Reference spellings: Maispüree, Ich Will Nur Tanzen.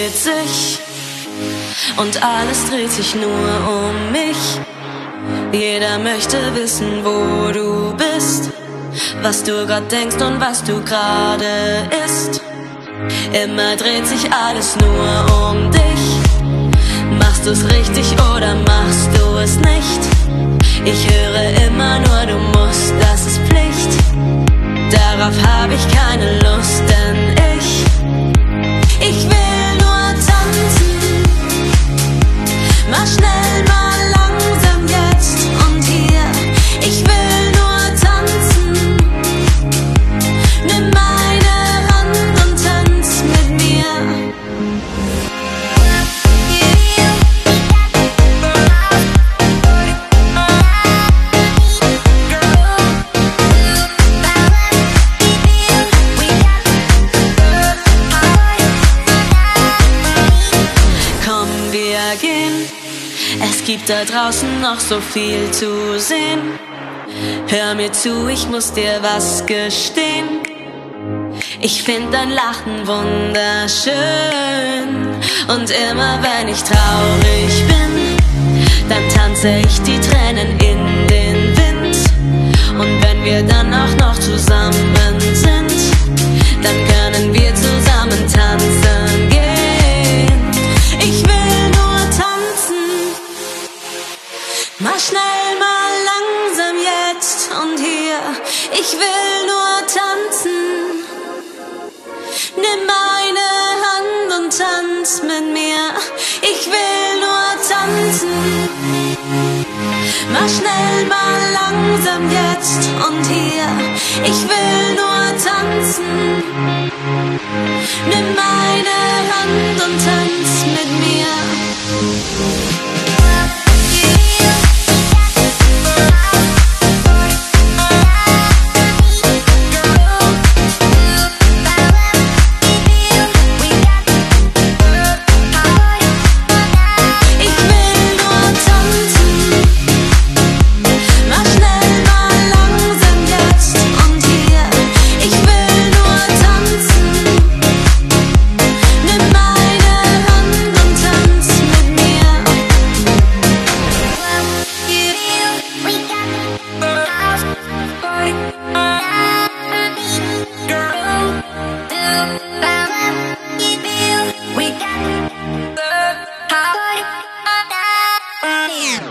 dreht sich und alles dreht sich nur um mich. Jeder möchte wissen, wo du bist, was du grad denkst und was du gerade isst. Immer dreht sich alles nur um dich. Machst du's richtig oder machst du es nicht? Ich höre immer nur, du musst, das ist Pflicht. Darauf hab ich keine Lust, denn ich will nur tanzen. Mach schnell, mal langsam jetzt und hier. Ich will nur tanzen. Nimm meine Hand und tanz mit mir. Es gibt da draußen noch so viel zu sehen. Hör mir zu, ich muss dir was gestehen. Ich find dein Lachen wunderschön. Und immer wenn ich traurig bin, dann tanze ich die Tränen in den Wind. Und wenn wir dann auch noch zusammen sind, dann können wir zusammen tanzen gehen. Ich will nur tanzen. Mal schnell, mal langsam jetzt und hier. Ich will nur tanzen. Nimm meine Hand und tanz mit mir. Ich will nur tanzen. Mal schnell, mal langsam jetzt und hier. Ich will nur tanzen. Nimm meine Hand und tanz mit mir. We got the hot body.